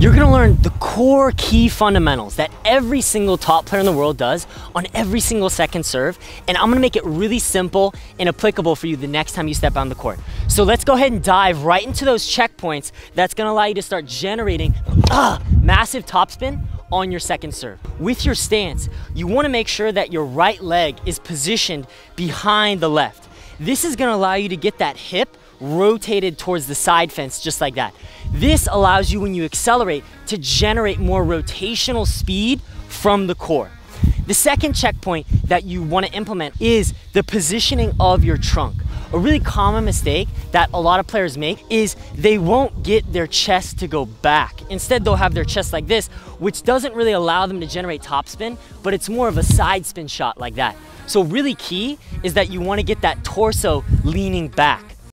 You're gonna learn the core key fundamentals that every single top player in the world does on every single second serve, and I'm gonna make it really simple and applicable for you the next time you step on the court. So let's go ahead and dive right into those checkpoints that's gonna allow you to start generating massive topspin on your second serve. With your stance, you wanna make sure that your right leg is positioned behind the left. This is gonna allow you to get that hip rotated towards the side fence, just like that. This allows you, when you accelerate, to generate more rotational speed from the core. The second checkpoint that you want to implement is the positioning of your trunk. A really common mistake that a lot of players make is they won't get their chest to go back. Instead, they'll have their chest like this, which doesn't really allow them to generate topspin, but it's more of a side spin shot like that. So really key is that you want to get that torso leaning back.